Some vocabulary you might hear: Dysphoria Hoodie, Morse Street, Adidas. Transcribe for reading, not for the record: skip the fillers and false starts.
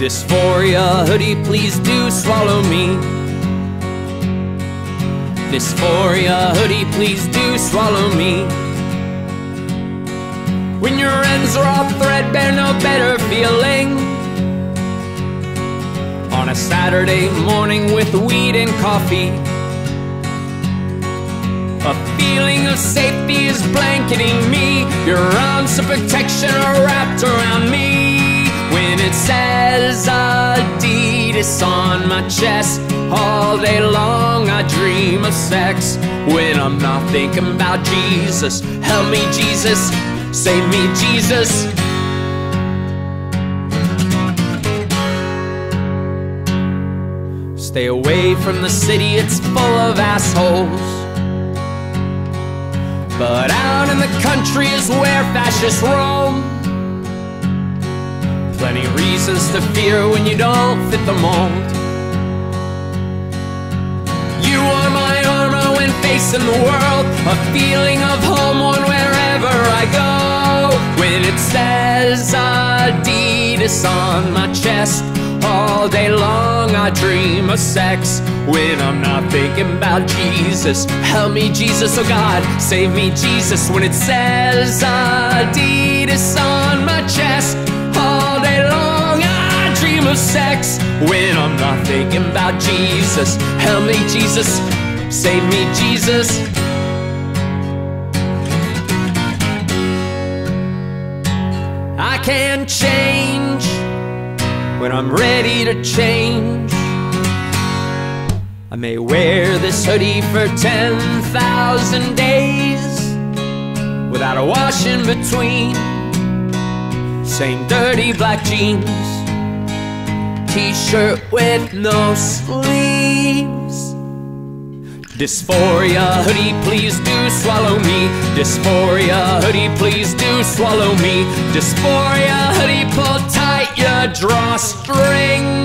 Dysphoria hoodie, please do swallow me. Dysphoria hoodie, please do swallow me. When your ends are all threadbare, no better feeling. On a Saturday morning with weed and coffee, a feeling of safety is blanketing me. Your arms of protection are wrapped around me. When it says Adidas on my chest, all day long I dream of sex. When I'm not thinking about Jesus, help me Jesus, save me Jesus. Stay away from the city, it's full of assholes. But out in the country is where fascists roam. Plenty reasons to fear when you don't fit the mold. You are my armor when facing the world, a feeling of home on wherever I go. When it says Adidas on my chest, all day long I dream of sex. When I'm not thinking about Jesus, help me Jesus, oh God, save me Jesus. When it says Adidas on my chest, all day long I dream of sex. When I'm not thinking about Jesus, help me Jesus, save me Jesus. I can change when I'm ready to change. I may wear this hoodie for 10,000 days without a wash in between. Same dirty black jeans, t-shirt with no sleeves. Dysphoria hoodie, please do swallow me. Dysphoria hoodie, please do swallow me. Dysphoria hoodie, pull tight your drawstring.